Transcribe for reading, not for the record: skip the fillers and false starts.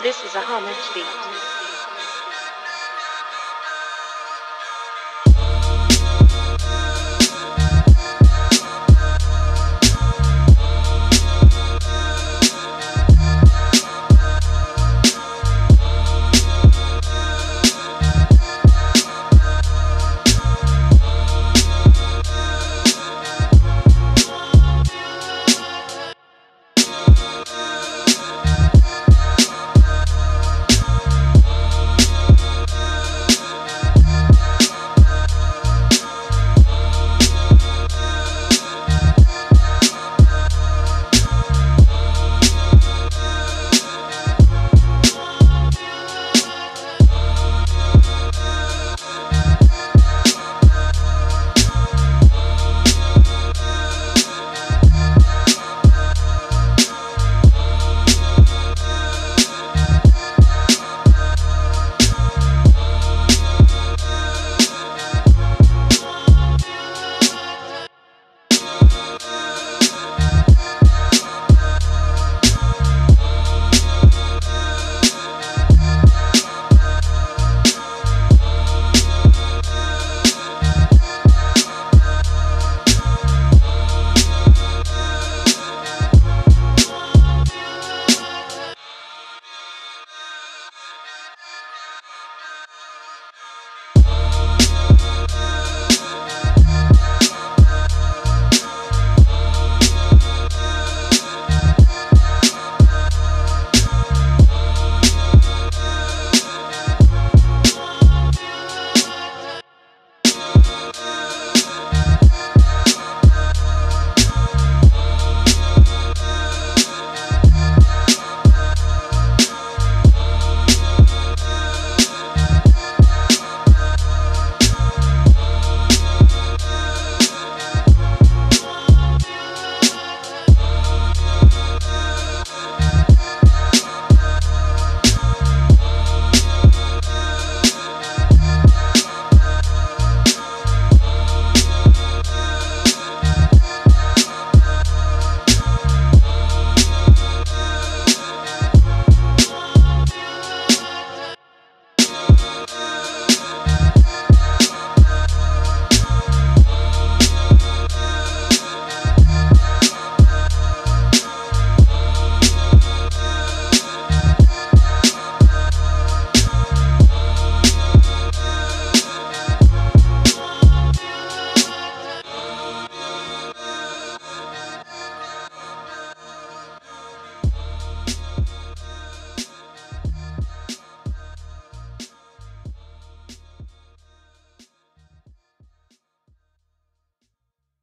This is a homage beat.